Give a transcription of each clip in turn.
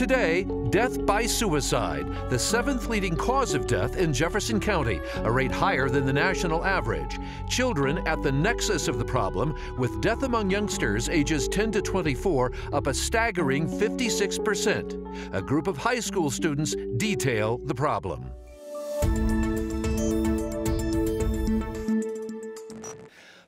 Today, death by suicide, the 7th leading cause of death in Jefferson County, a rate higher than the national average. Children at the nexus of the problem, with death among youngsters ages 10 to 24 up a staggering 56%. A group of high school students detail the problem.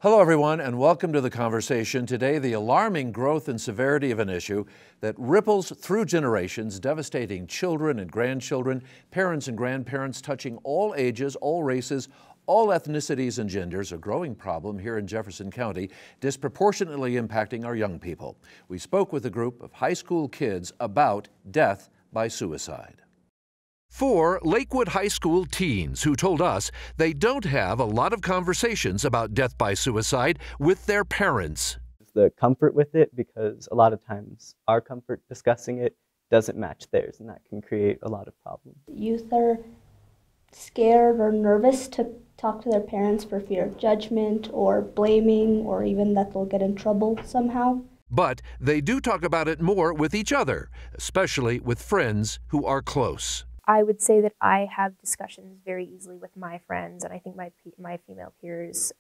Hello, everyone, and welcome to The Conversation. Today, the alarming growth and severity of an issue that ripples through generations, devastating children and grandchildren, parents and grandparents, touching all ages, all races, all ethnicities and genders, a growing problem here in Jefferson County, disproportionately impacting our young people. We spoke with a group of high school kids about death by suicide. Four Lakewood High School teens who told us they don't have a lot of conversations about death by suicide with their parents. The comfort with it, because a lot of times our comfort discussing it doesn't match theirs, and that can create a lot of problems. Youth are scared or nervous to talk to their parents for fear of judgment or blaming, or even that they'll get in trouble somehow. But they do talk about it more with each other, especially with friends who are close. I would say that I have discussions very easily with my friends, and I think my female peers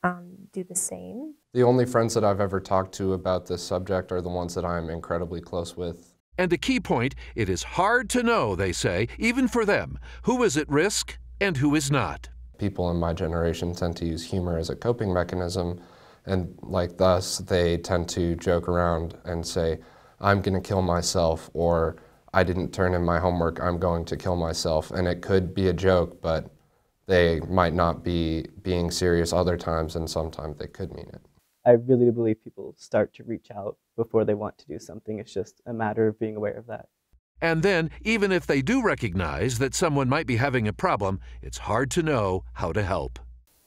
do the same. The only friends that I've ever talked to about this subject are the ones that I'm incredibly close with. And a key point, it is hard to know, they say, even for them, who is at risk and who is not. People in my generation tend to use humor as a coping mechanism, and thus they tend to joke around and say, I'm gonna kill myself, or I didn't turn in my homework, I'm going to kill myself. And it could be a joke, but they might not be being serious other times, and sometimes they could mean it. I really do believe people start to reach out before they want to do something. It's just a matter of being aware of that. And then, even if they do recognize that someone might be having a problem, it's hard to know how to help.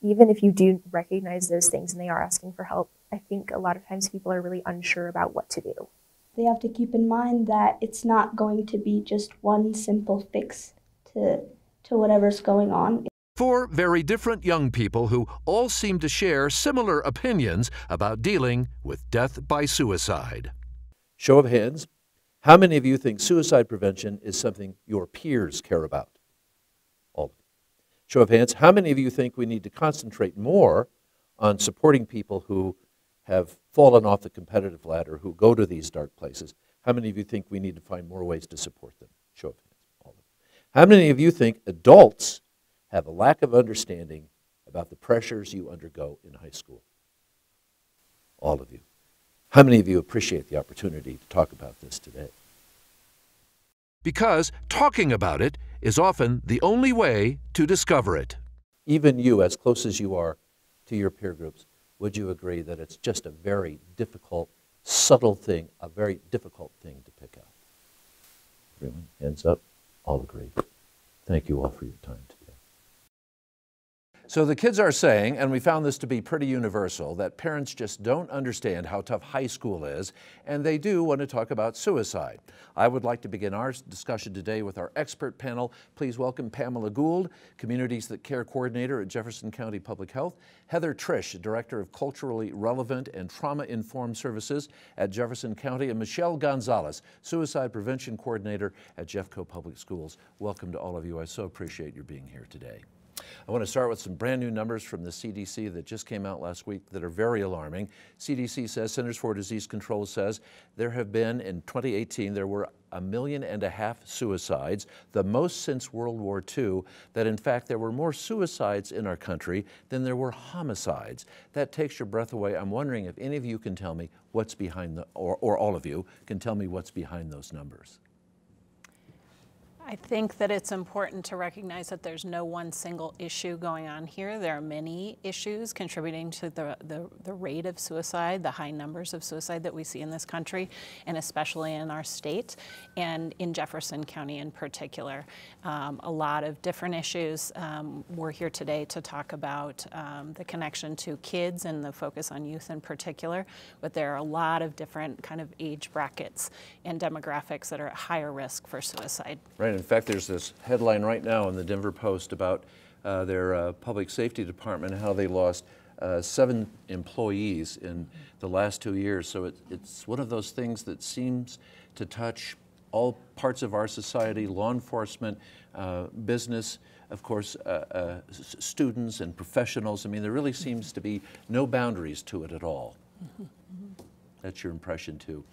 Even if you do recognize those things and they are asking for help, I think a lot of times people are really unsure about what to do. They have to keep in mind that it's not going to be just one simple fix to whatever's going on. Four very different young people who all seem to share similar opinions about dealing with death by suicide. Show of hands, how many of you think suicide prevention is something your peers care about? All of you. Show of hands, how many of you think we need to concentrate more on supporting people who have fallen off the competitive ladder, who go to these dark places? How many of you think we need to find more ways to support them? Show of hands, all of them. How many of you think adults have a lack of understanding about the pressures you undergo in high school? All of you. How many of you appreciate the opportunity to talk about this today? Because talking about it is often the only way to discover it. Even you, as close as you are to your peer groups, would you agree that it's just a very difficult, subtle thing, a very difficult thing to pick up? Everyone, hands up, all agree. Thank you all for your time today. So the kids are saying, and we found this to be pretty universal, that parents just don't understand how tough high school is, and they do want to talk about suicide. I would like to begin our discussion today with our expert panel. Please welcome Pamela Gould, Communities That Care Coordinator at Jefferson County Public Health; Heather Trish, Director of Culturally Relevant and Trauma-Informed Services at Jefferson County; and Michelle Gonzalez, Suicide Prevention Coordinator at Jeffco Public Schools. Welcome to all of you. I so appreciate your being here today. I want to start with some brand new numbers from the CDC that just came out last week that are very alarming. CDC says, Centers for Disease Control says, there have been, in 2018, there were 1.5 million suicides, the most since World War II, that in fact there were more suicides in our country than there were homicides. That takes your breath away. I'm wondering if any of you can tell me what's behind, or all of you can tell me what's behind those numbers. I think that it's important to recognize that there's no one single issue going on here. There are many issues contributing to the rate of suicide, the high numbers of suicide that we see in this country, and especially in our state, and in Jefferson County in particular. A lot of different issues. We're here today to talk about the connection to kids and the focus on youth in particular, but there are a lot of different kind of age brackets and demographics that are at higher risk for suicide. Right. In fact, there's this headline right now in the Denver Post about their public safety department, how they lost 7 employees in the last 2 years. So it's one of those things that seems to touch all parts of our society, law enforcement, business, of course, students and professionals. I mean, there really seems to be no boundaries to it at all. That's your impression too.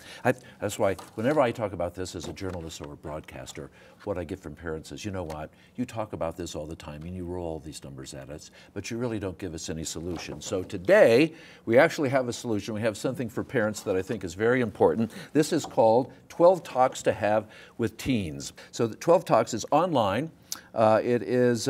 That's why whenever I talk about this as a journalist or a broadcaster, what I get from parents is, you know what, you talk about this all the time and you roll all these numbers at us, but you really don't give us any solution. So today, we actually have a solution. We have something for parents that I think is very important. This is called 12 Talks to Have with Teens. So the 12 Talks is online. It is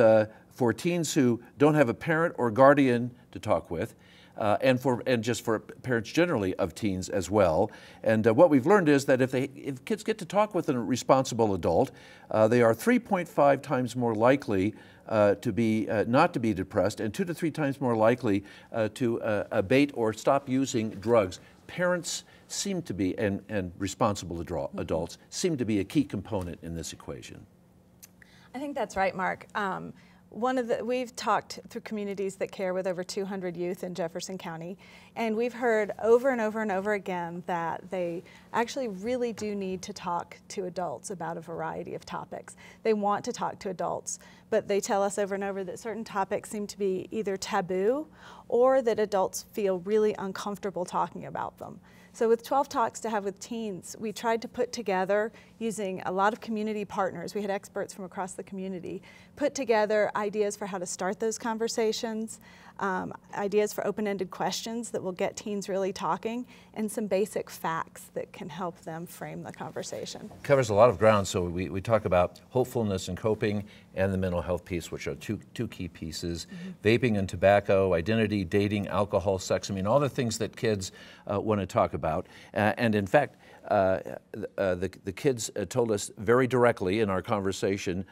for teens who don't have a parent or guardian to talk with. And just for parents generally of teens as well. And what we've learned is that if kids get to talk with a responsible adult, they are 3.5 times more likely not to be depressed and 2 to 3 times more likely to abate or stop using drugs. Parents seem to be, and responsible adults seem to be a key component in this equation. I think that's right, Mark. We've talked through Communities That Care with over 200 youth in Jefferson County, and we've heard over and over and over again that they actually really do need to talk to adults about a variety of topics. They want to talk to adults, but they tell us over and over that certain topics seem to be either taboo or that adults feel really uncomfortable talking about them. So with 12 Talks to Have with Teens, we tried to put together, using a lot of community partners, we had experts from across the community, put together ideas for how to start those conversations, ideas for open-ended questions that will get teens really talking, and some basic facts that can help them frame the conversation. It covers a lot of ground, so we talk about hopefulness and coping and the mental health piece, which are two key pieces. Vaping and tobacco, identity, dating, alcohol, sex, I mean, all the things that kids want to talk about. And in fact, the kids told us very directly in our conversation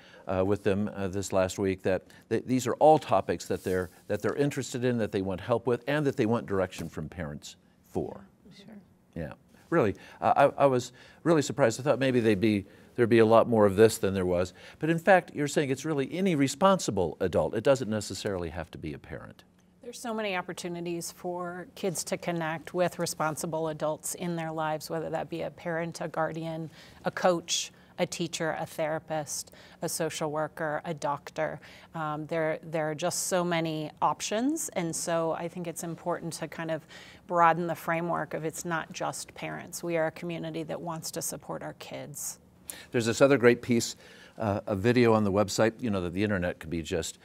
with them this last week that these are all topics that they're interested in, that they want help with, and that they want direction from parents for. Sure. Yeah, really, I was really surprised. I thought maybe there'd be a lot more of this than there was, but in fact, you're saying it's really any responsible adult. It doesn't necessarily have to be a parent. There's so many opportunities for kids to connect with responsible adults in their lives, whether that be a parent, a guardian, a coach, a teacher, a therapist, a social worker, a doctor. There are just so many options, and so I think it's important to kind of broaden the framework of it's not just parents. We are a community that wants to support our kids. There's this other great piece, a video on the website. You know that the internet could be just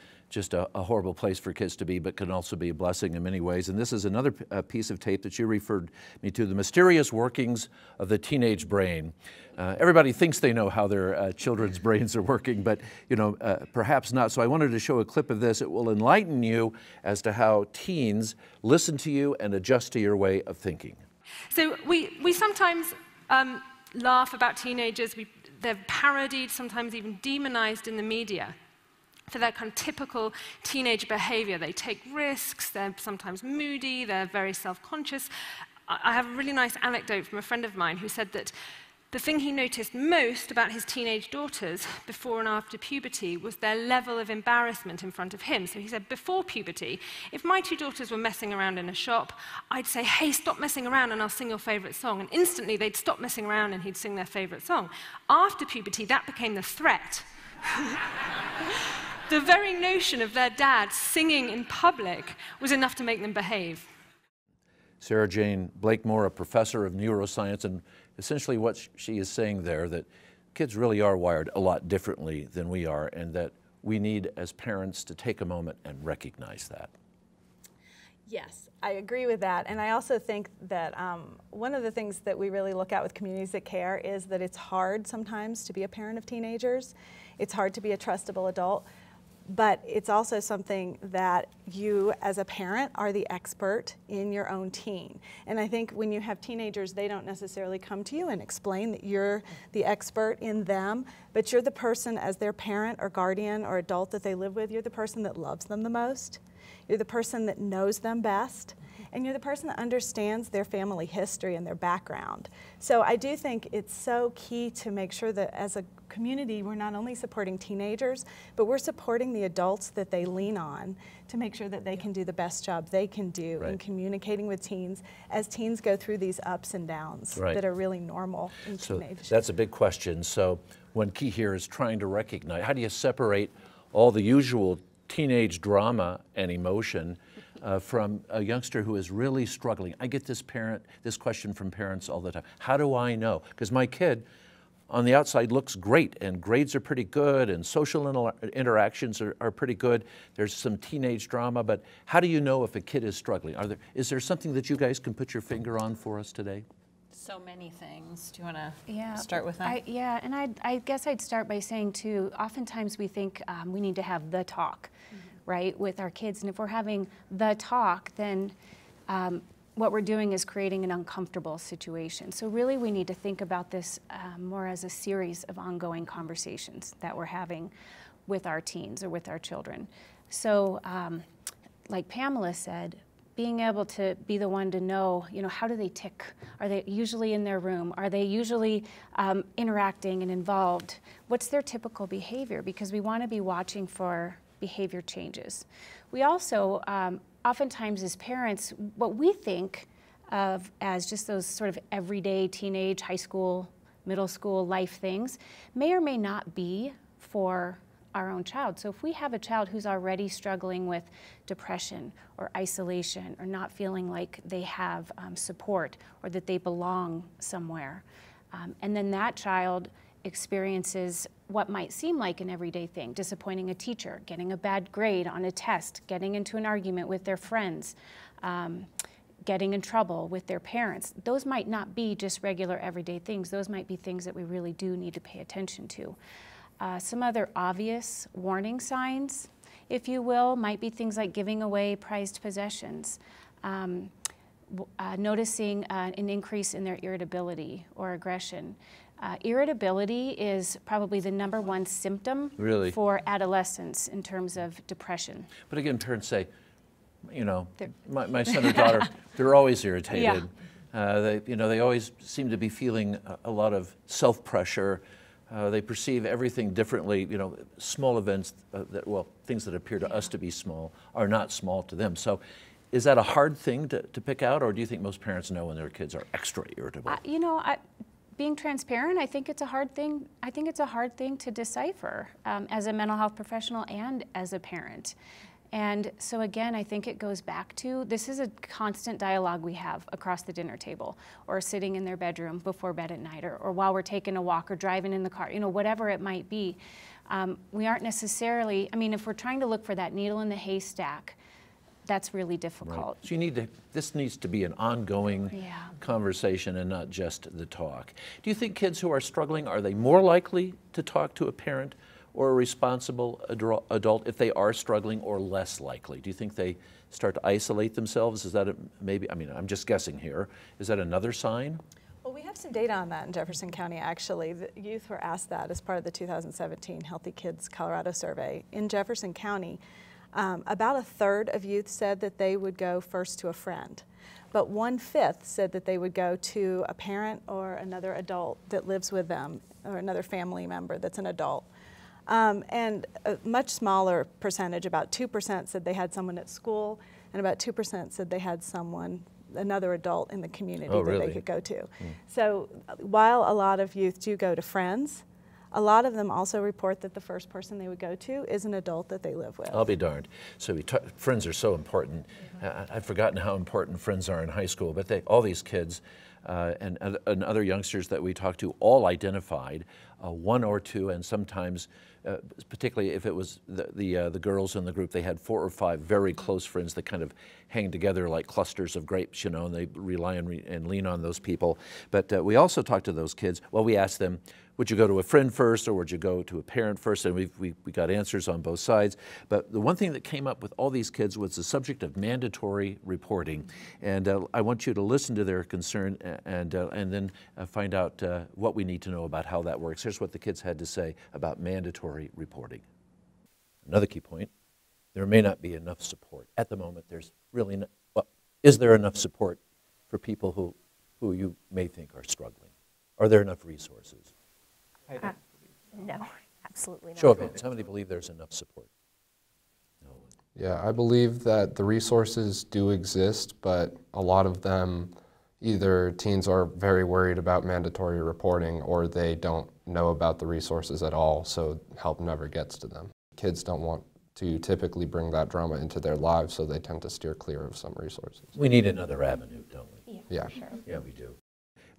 a horrible place for kids to be, but can also be a blessing in many ways. And this is another piece of tape that you referred me to, the mysterious workings of the teenage brain. Everybody thinks they know how their children's brains are working, but you know, perhaps not. So I wanted to show a clip of this. It will enlighten you as to how teens listen to you and adjust to your way of thinking. So we sometimes laugh about teenagers. They're parodied, sometimes even demonized in the media for their kind of typical teenage behavior. They take risks, they're sometimes moody, they're very self-conscious. I have a really nice anecdote from a friend of mine who said that the thing he noticed most about his teenage daughters before and after puberty was their level of embarrassment in front of him. So he said, before puberty, if my 2 daughters were messing around in a shop, I'd say, hey, stop messing around and I'll sing your favorite song. And instantly they'd stop messing around and he'd sing their favorite song. After puberty, that became the threat. The very notion of their dad singing in public was enough to make them behave. Sarah Jane Blakemore, a professor of neuroscience, and essentially what she is saying there, that kids really are wired a lot differently than we are, and that we need as parents to take a moment and recognize that. Yes, I agree with that. And I also think that one of the things that we really look at with Communities That Care is that it's hard sometimes to be a parent of teenagers. It's hard to be a trustable adult. But it's also something that you, as a parent, are the expert in your own teen. And I think when you have teenagers, they don't necessarily come to you and explain that you're the expert in them, but you're the person, as their parent or guardian or adult that they live with, you're the person that loves them the most. You're the person that knows them best. and you're the person that understands their family history and their background. So I do think it's so key to make sure that as a community, we're not only supporting teenagers, but we're supporting the adults that they lean on to make sure that they can do the best job they can do in communicating with teens as teens go through these ups and downs that are really normal in teenage. That's a big question. So one key here is trying to recognize, how do you separate all the usual teenage drama and emotion from a youngster who is really struggling? I get this question from parents all the time. How do I know? Because my kid on the outside looks great and grades are pretty good and social interactions are pretty good. There's some teenage drama, but how do you know if a kid is struggling? Is there something that you guys can put your finger on for us today? So many things. Do you want to start with that? I guess I'd start by saying too, oftentimes we think we need to have the talk, right, with our kids. And if we're having the talk, then what we're doing is creating an uncomfortable situation. So really we need to think about this more as a series of ongoing conversations that we're having with our teens or with our children. So like Pamela said, being able to be the one to know, you know, how do they tick? Are they usually in their room? Are they usually interacting and involved? What's their typical behavior? Because we want to be watching for behavior changes. We also, oftentimes as parents, what we think of as just those sort of everyday teenage, high school, middle school life things may or may not be for our own child. So if we have a child who's already struggling with depression or isolation or not feeling like they have support or that they belong somewhere, and then that child experiences what might seem like an everyday thing, disappointing a teacher, getting a bad grade on a test, getting into an argument with their friends, getting in trouble with their parents. Those might not be just regular everyday things. Those might be things that we really do need to pay attention to. Some other obvious warning signs, if you will, might be things like giving away prized possessions, noticing an increase in their irritability or aggression. Irritability is probably the #1 symptom for adolescents in terms of depression. But again, parents say, you know, my son or daughter, they're always irritated. They always seem to be feeling a lot of self-pressure. They perceive everything differently. You know, small events, things that appear to us to be small are not small to them. So is that a hard thing to pick out, or do you think most parents know when their kids are extra irritable? Being transparent, I think it's a hard thing. I think it's a hard thing to decipher as a mental health professional and as a parent. And so again, I think it goes back to, this is a constant dialogue we have across the dinner table or sitting in their bedroom before bed at night or while we're taking a walk or driving in the car, you know, whatever it might be. We aren't necessarily, if we're trying to look for that needle in the haystack, that's really difficult. Right. So you need to, this needs to be an ongoing conversation and not just the talk. Do you think kids who are struggling, are they more likely to talk to a parent or a responsible adult if they are struggling, or less likely? Do you think they start to isolate themselves? Is that I'm just guessing here. Is that another sign? Well, we have some data on that in Jefferson County, actually. The youth were asked that as part of the 2017 Healthy Kids Colorado survey. In Jefferson County, about 1/3 of youth said that they would go first to a friend, but 1/5 said that they would go to a parent or another adult that lives with them, or another family member that's an adult. And a much smaller percentage, about 2%, said they had someone at school, and about 2% said they had someone, another adult in the community that they could go to. So while a lot of youth do go to friends, a lot of them also report that the first person they would go to is an adult that they live with. I'll be darned. So friends are so important. I've forgotten how important friends are in high school, but all these kids and other youngsters that we talked to all identified one or two, and sometimes, particularly if it was the girls in the group, they had 4 or 5 very close friends that kind of hang together like clusters of grapes, you know, and they rely and lean on those people. But we also talked to those kids. Well, we asked them, would you go to a friend first, or would you go to a parent first? And we got answers on both sides. But the one thing that came up with all these kids was the subject of mandatory reporting. And I want you to listen to their concern and then find out what we need to know about how that works. Here's what the kids had to say about mandatory reporting. Another key point, there may not be enough support. At the moment, there's really not, Is there enough support for people who you may think are struggling? Are there enough resources? No, absolutely not. Show of hands, how many believe there's enough support? No. Yeah, I believe that the resources do exist, but a lot of them, either teens are very worried about mandatory reporting or they don't know about the resources at all, so help never gets to them. Kids don't want to typically bring that drama into their lives, so they tend to steer clear of some resources. We need another avenue, don't we? Yeah. Sure. Yeah, we do.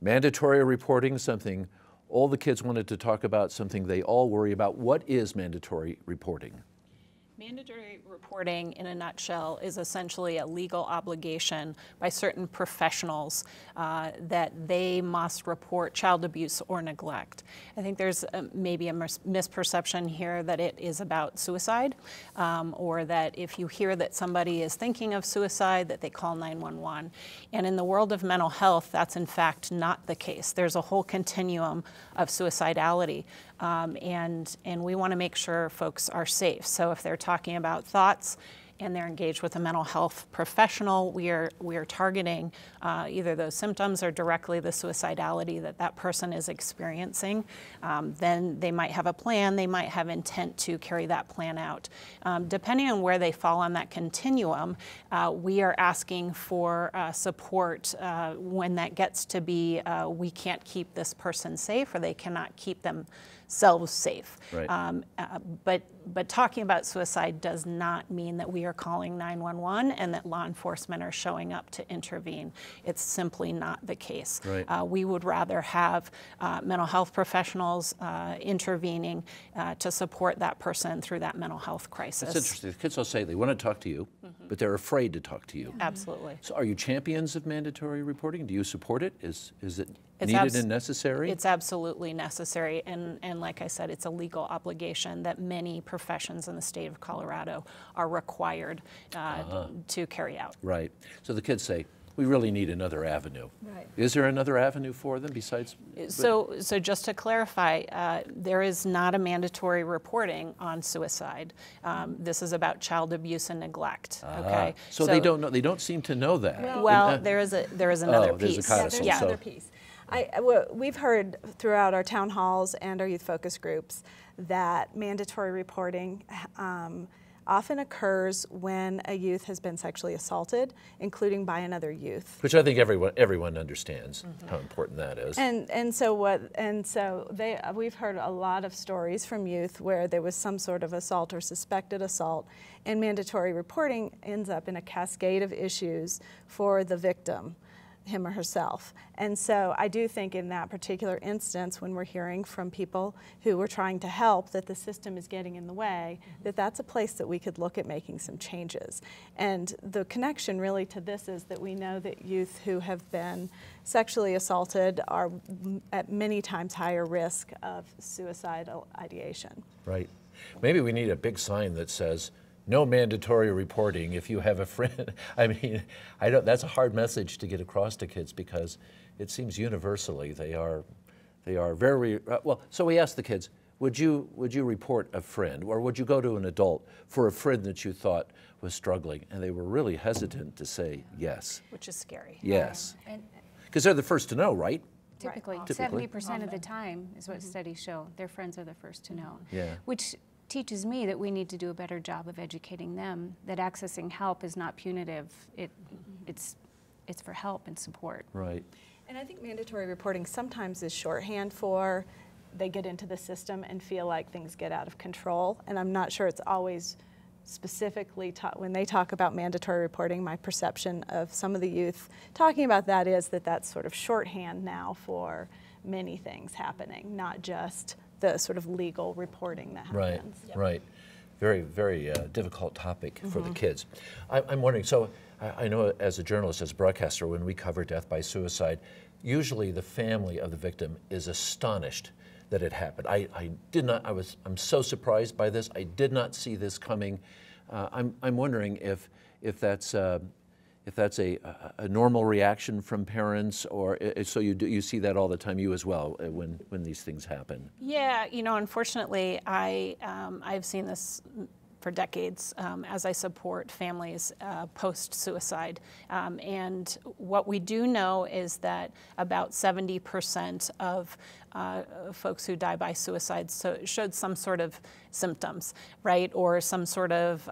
Mandatory reporting, something all the kids wanted to talk about, something they all worry about. What is mandatory reporting? Mandatory reporting, in a nutshell, is essentially a legal obligation by certain professionals that they must report child abuse or neglect. I think there's maybe a misperception here that it is about suicide, or that if you hear that somebody is thinking of suicide, that they call 911. And in the world of mental health, that's in fact not the case. There's a whole continuum of suicidality. And we want to make sure folks are safe. So if they're talking about thoughts and they're engaged with a mental health professional, we are targeting either those symptoms or directly the suicidality that that person is experiencing. Then they might have a plan, they might have intent to carry that plan out. Depending on where they fall on that continuum, we are asking for support when that gets to be we can't keep this person safe or they cannot keep themselves safe. Right. But talking about suicide does not mean that we are calling 911 and that law enforcement are showing up to intervene. It's simply not the case. Right. We would rather have mental health professionals intervening to support that person through that mental health crisis. That's interesting. The kids will say they want to talk to you, but they're afraid to talk to you. Absolutely. So are you champions of mandatory reporting? Do you support it? Is it needed and necessary? It's absolutely necessary. And like I said, it's a legal obligation that many professions in the state of Colorado are required to carry out. Right. So the kids say, we really need another avenue. Right. Is there another avenue for them besides? So just to clarify, there is not a mandatory reporting on suicide. This is about child abuse and neglect. Okay. So they don't know. They don't seem to know that. No. Well, there is another piece. There's another piece. We've heard throughout our town halls and our youth focus groups that mandatory reporting often occurs when a youth has been sexually assaulted, including by another youth. Which I think everyone understands how important that is. And so we've heard a lot of stories from youth where there was some sort of assault or suspected assault, and mandatory reporting ends up in a cascade of issues for the victim, him or herself. And so I do think in that particular instance, when we're hearing from people who we're trying to help that the system is getting in the way, that's a place that we could look at making some changes. And the connection really to this is that we know that youth who have been sexually assaulted are at many times higher risk of suicidal ideation. Right. Maybe we need a big sign that says, no mandatory reporting if you have a friend. I mean, that's a hard message to get across to kids because it seems universally they are very, well, so we asked the kids, would you report a friend or would you go to an adult for a friend that you thought was struggling? And they were really hesitant to say yes. Which is scary. Yes. Because they're the first to know, right? Typically, 70% of the time is what studies show. Their friends are the first to know. Yeah. Which teaches me that we need to do a better job of educating them that accessing help is not punitive. It's for help and support. Right. And I think mandatory reporting sometimes is shorthand for they get into the system and feel like things get out of control. And I'm not sure it's always specifically taught. When they talk about mandatory reporting, my perception of some of the youth talking about that is that that's sort of shorthand now for many things happening, not just the sort of legal reporting that happens. Right, yep. Right. Very, very difficult topic for the kids. I'm wondering, so I know as a journalist, as a broadcaster, when we cover death by suicide, usually the family of the victim is astonished that it happened. I'm so surprised by this. I did not see this coming. I'm wondering if that's a normal reaction from parents, or so you see that all the time, you as well, when these things happen. Yeah, you know, unfortunately, I've seen this for decades as I support families post-suicide. And what we do know is that about 70% of folks who die by suicide showed some sort of symptoms, right, or some sort of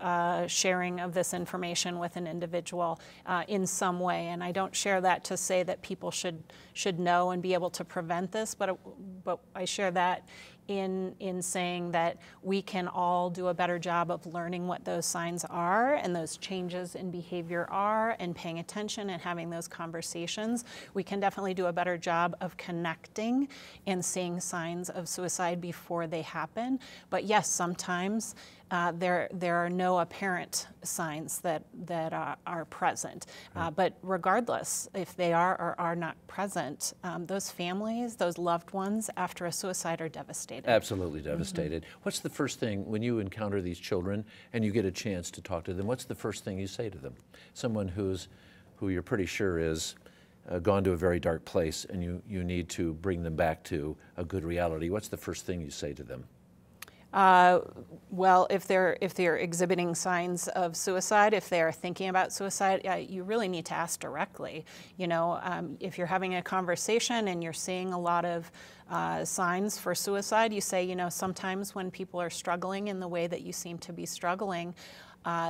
sharing of this information with an individual in some way. And I don't share that to say that people should know and be able to prevent this, but I share that in saying that we can all do a better job of learning what those signs are and those changes in behavior are, and paying attention and having those conversations. We can definitely do a better job of connecting and seeing signs of suicide before they happen. But yes, sometimes there are no apparent signs that are present. But regardless, if they are or are not present, those families, those loved ones after a suicide are devastated. Absolutely devastated. Mm-hmm. What's the first thing when you encounter these children and you get a chance to talk to them? What's the first thing you say to them? Someone who you're pretty sure is gone to a very dark place, and you need to bring them back to a good reality. What's the first thing you say to them? Well, if they're exhibiting signs of suicide, if they're thinking about suicide, you really need to ask directly. You know, if you're having a conversation and you're seeing a lot of signs for suicide, you say, you know, sometimes when people are struggling in the way that you seem to be struggling,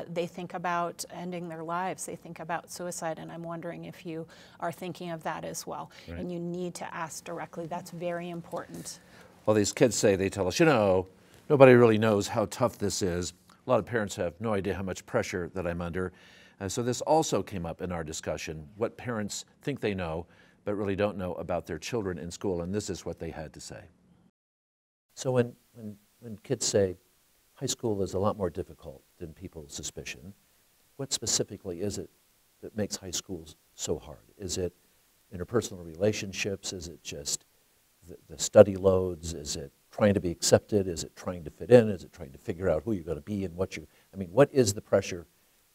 they think about ending their lives, they think about suicide, and I'm wondering if you are thinking of that as well. Right. And you need to ask directly. That's very important. Well, these kids say, they tell us, you know, nobody really knows how tough this is. A lot of parents have no idea how much pressure that I'm under. So this also came up in our discussion, what parents think they know but really don't know about their children in school, and this is what they had to say. So when kids say, high school is a lot more difficult than people suspicion, what specifically is it that makes high schools so hard? Is it interpersonal relationships? Is it just the study loads? Is it trying to be accepted? Is it trying to fit in? Is it trying to figure out who you're going to be and what you, I mean, what is the pressure?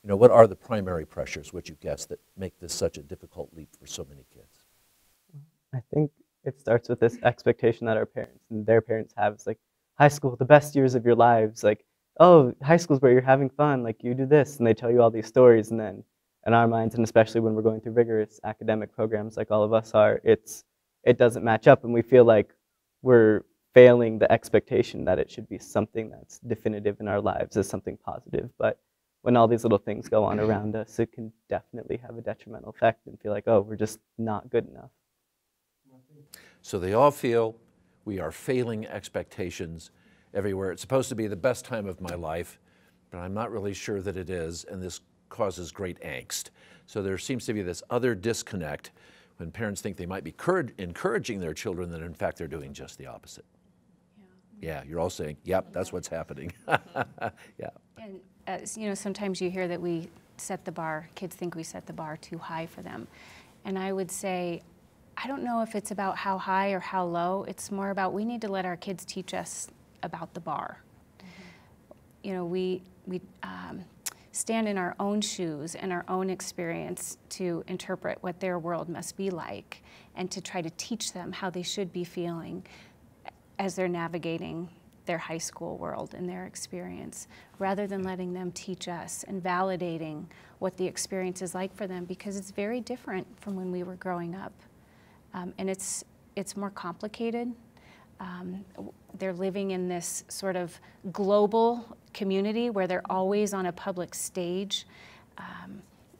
You know, what are the primary pressures, would you guess, that make this such a difficult leap for so many kids? I think it starts with this expectation that our parents and their parents have. It's like, high school, the best years of your lives, like, oh, high school's where you're having fun, like, you do this, and they tell you all these stories. And then in our minds, and especially when we're going through rigorous academic programs like all of us are, it doesn't match up, and we feel like we're failing the expectation that it should be something that's definitive in our lives as something positive. But when all these little things go on around us, it can definitely have a detrimental effect and feel like, oh, we're just not good enough. So they all feel we are failing expectations everywhere. It's supposed to be the best time of my life, but I'm not really sure that it is, and this causes great angst. So there seems to be this other disconnect when parents think they might be encouraging their children, that in fact they're doing just the opposite. Yeah, you're all saying, yep, that's what's happening. Yeah. And you know, sometimes you hear that we set the bar, kids think we set the bar too high for them. And I would say, I don't know if it's about how high or how low. It's more about, we need to let our kids teach us about the bar. Mm-hmm. You know, we stand in our own shoes and our own experience to interpret what their world must be like, and to try to teach them how they should be feeling as they're navigating their high school world and their experience, rather than letting them teach us and validating what the experience is like for them, because it's very different from when we were growing up. And it's more complicated. They're living in this sort of global community where they're always on a public stage.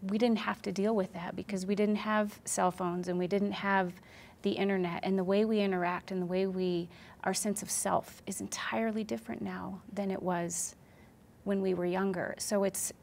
We didn't have to deal with that because we didn't have cell phones and we didn't have the internet, and the way we interact and the way our sense of self is entirely different now than it was when we were younger. So it's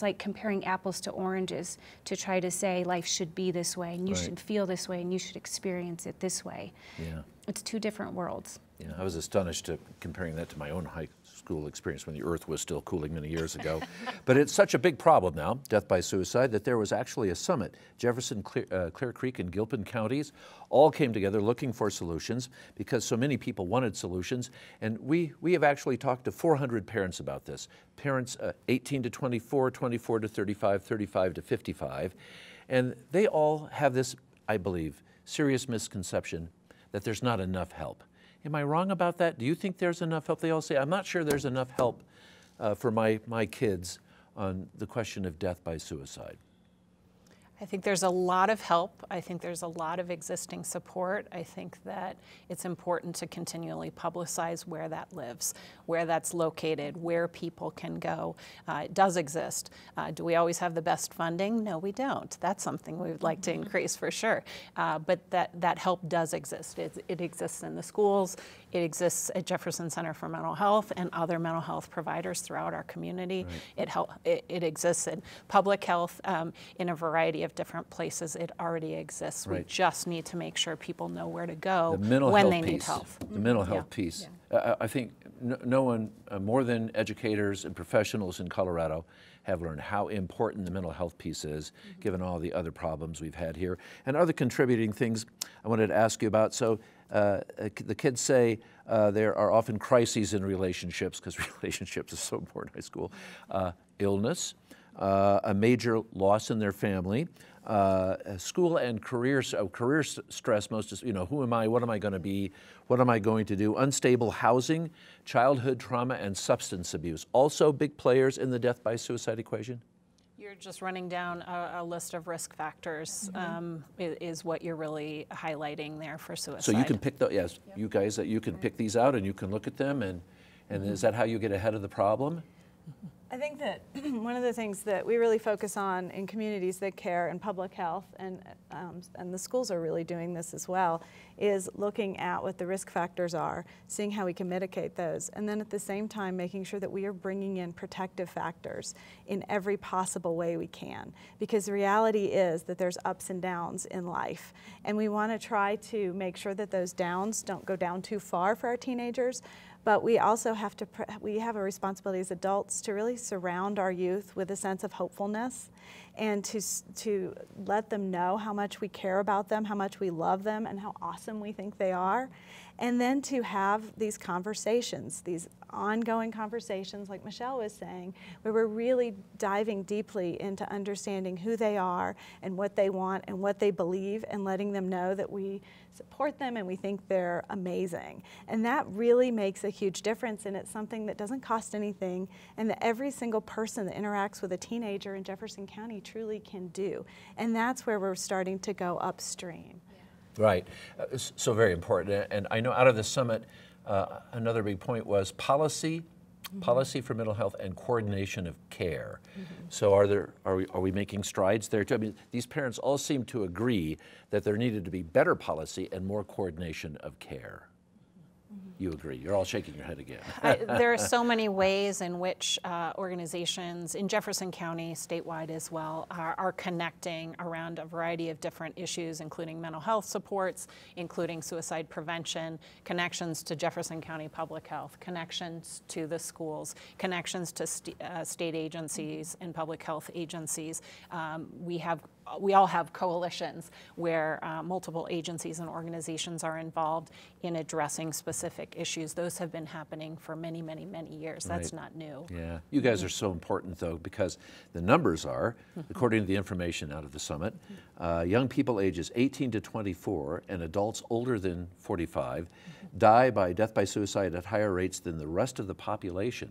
like comparing apples to oranges to try to say life should be this way, and you should feel this way, and you should experience it this way. Yeah. It's two different worlds. Yeah, I was astonished at comparing that to my own high school experience when the earth was still cooling many years ago. But it's such a big problem now, death by suicide, that there was actually a summit. Jefferson, Clear Creek, and Gilpin counties all came together looking for solutions because so many people wanted solutions. And we have actually talked to 400 parents about this. Parents 18 to 24, 24 to 35, 35 to 55. And they all have this, I believe, serious misconception that there's not enough help. Am I wrong about that? Do you think there's enough help? They all say, I'm not sure there's enough help for my kids on the question of death by suicide? I think there's a lot of help. I think there's a lot of existing support. I think that it's important to continually publicize where that lives, where that's located, where people can go. It does exist. Do we always have the best funding? No, we don't. That's something we would like to increase for sure. But that help does exist. It exists in the schools. It exists at Jefferson Center for Mental Health and other mental health providers throughout our community. Right. It exists in public health in a variety of different places. It already exists. Right. We just need to make sure people know where to go when they need help. The mental health piece. Yeah. I think no one more than educators and professionals in Colorado have learned how important the mental health piece is, given all the other problems we've had here. And other contributing things I wanted to ask you about. So the kids say there are often crises in relationships, because relationships are so important in high school. Illness, a major loss in their family, school and career, career stress, who am I, what am I going to be, what am I going to do, unstable housing, childhood trauma, and substance abuse. Also big players in the death by suicide equation. You're just running down a list of risk factors is what you're really highlighting there for suicide. So you can pick those, yes, yep. You guys, you can pick these out and you can look at them and is that how you get ahead of the problem? I think that one of the things that we really focus on in Communities That Care and public health, and the schools are really doing this as well, is looking at what the risk factors are, seeing how we can mitigate those, and then at the same time making sure that we are bringing in protective factors in every possible way we can. Because the reality is that there's ups and downs in life, and we want to try to make sure that those downs don't go down too far for our teenagers. But we also have to, we have a responsibility as adults to really surround our youth with a sense of hopefulness and to let them know how much we care about them, how much we love them, and how awesome we think they are. And then to have these conversations, these ongoing conversations, like Michelle was saying, where we're really diving deeply into understanding who they are and what they want and what they believe, and letting them know that we support them and we think they're amazing. And that really makes a huge difference, and it's something that doesn't cost anything, and that every single person that interacts with a teenager in Jefferson County truly can do. And that's where we're starting to go upstream. Right, so very important. And I know out of the summit, another big point was policy, policy for mental health and coordination of care. So are we making strides there too? I mean, these parents all seem to agree that there needed to be better policy and more coordination of care. You agree. You're all shaking your head again. There are so many ways in which organizations in Jefferson County, statewide as well, are connecting around a variety of different issues, including mental health supports, including suicide prevention, connections to Jefferson County Public Health, connections to the schools, connections to state agencies and public health agencies. We all have coalitions where multiple agencies and organizations are involved in addressing specific issues. Those have been happening for many, many, many years. That's not new. Yeah, you guys are so important though, because the numbers are, according to the information out of the summit, young people ages 18 to 24 and adults older than 45 die by death by suicide at higher rates than the rest of the population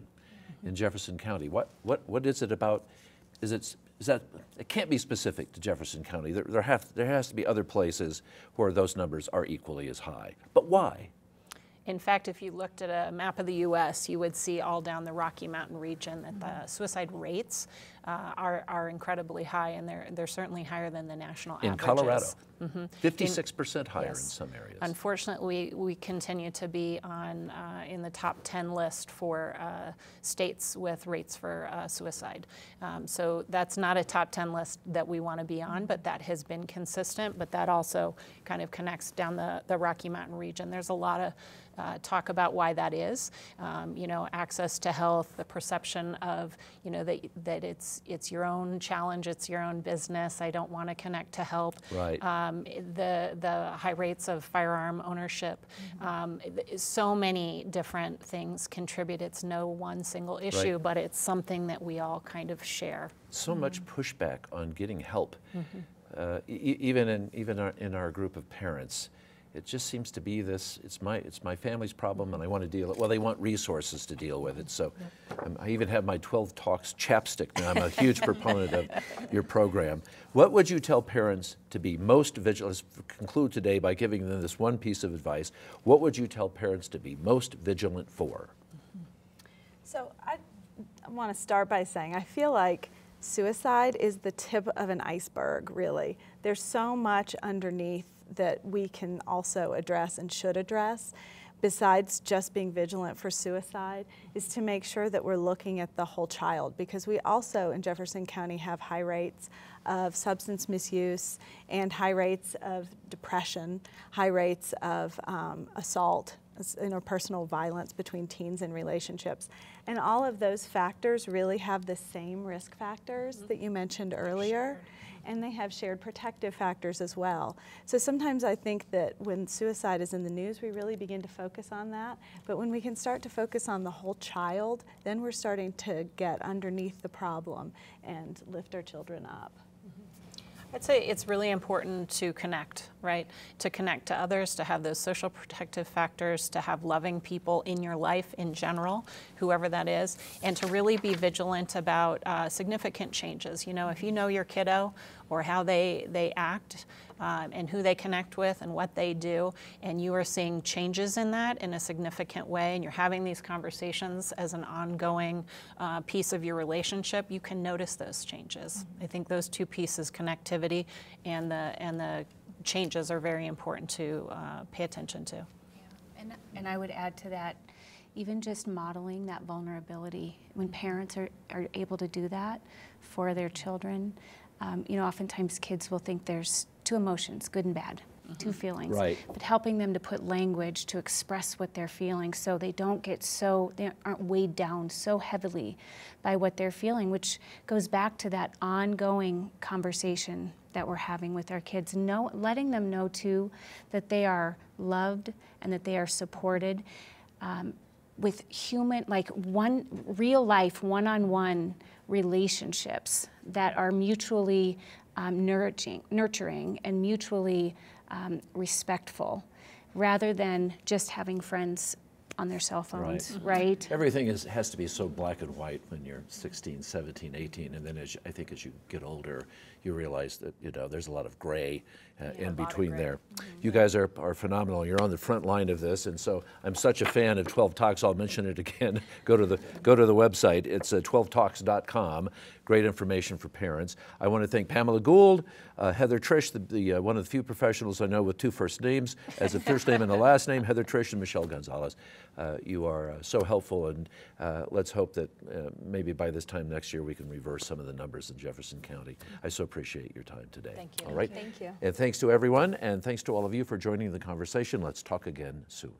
in Jefferson County. What is it about? It can't be specific to Jefferson County. There has to be other places where those numbers are equally as high. But why? In fact, if you looked at a map of the U.S., you would see all down the Rocky Mountain region that the suicide rates are incredibly high, and they're certainly higher than the national averages. In Colorado, 56% higher in some areas. Unfortunately, we continue to be on in the top 10 list for states with rates for suicide. So that's not a top 10 list that we want to be on, but that has been consistent. But that also kind of connects down the Rocky Mountain region. There's a lot of talk about why that is, access to health, the perception of, that it's your own challenge, it's your own business, I don't want to connect to help. Right. The high rates of firearm ownership, so many different things contribute. It's no one single issue, but it's something that we all kind of share. So much pushback on getting help, even in our group of parents. It just seems to be this, it's my family's problem and I want to deal with it. Well, they want resources to deal with it. So I even have my 12 Talks chapstick now. I'm a huge proponent of your program. What would you tell parents to be most vigilant? Let's conclude today by giving them this one piece of advice. What would you tell parents to be most vigilant for? So I want to start by saying I feel like suicide is the tip of an iceberg, really. There's so much underneath that we can also address and should address, besides just being vigilant for suicide, is to make sure that we're looking at the whole child, because we also in Jefferson County have high rates of substance misuse and high rates of depression, high rates of assault, interpersonal violence between teens and relationships. And all of those factors really have the same risk factors that you mentioned earlier. And they have shared protective factors as well. So sometimes I think that when suicide is in the news, we really begin to focus on that. But when we can start to focus on the whole child, then we're starting to get underneath the problem and lift our children up. I'd say it's really important to connect, right? To connect to others, to have those social protective factors, to have loving people in your life in general, whoever that is, and to really be vigilant about significant changes. You know, if you know your kiddo or how they act and who they connect with and what they do, and you are seeing changes in that in a significant way, and you're having these conversations as an ongoing piece of your relationship, you can notice those changes. I think those two pieces, connectivity and the changes, are very important to pay attention to. Yeah. And I would add to that, even just modeling that vulnerability. When parents are able to do that for their children, you know, oftentimes kids will think there's two emotions, good and bad, two feelings. Right. But helping them to put language to express what they're feeling, so they don't get so, they aren't weighed down so heavily by what they're feeling, which goes back to that ongoing conversation that we're having with our kids. Letting them know too that they are loved and that they are supported with human, like one real life, one-on-one relationships that are mutually nurturing and mutually respectful, rather than just having friends on their cell phones, right? Everything has to be so black and white when you're 16, 17, 18, and then I think as you get older, you realize that, you know, there's a lot of gray in between there. You guys are phenomenal. You're on the front line of this, and so I'm such a fan of 12 Talks. I'll mention it again. Go to the website. It's 12Talks.com. Great information for parents. I want to thank Pamela Gould, Heather Trish, the one of the few professionals I know with two first names, as a first name and a last name, Heather Trish, and Michelle Gonzalez. You are so helpful, and let's hope that maybe by this time next year we can reverse some of the numbers in Jefferson County. I so appreciate your time today. Thank you. All right. Thank you. And thanks to everyone, and thanks to all of you for joining the conversation. Let's talk again soon.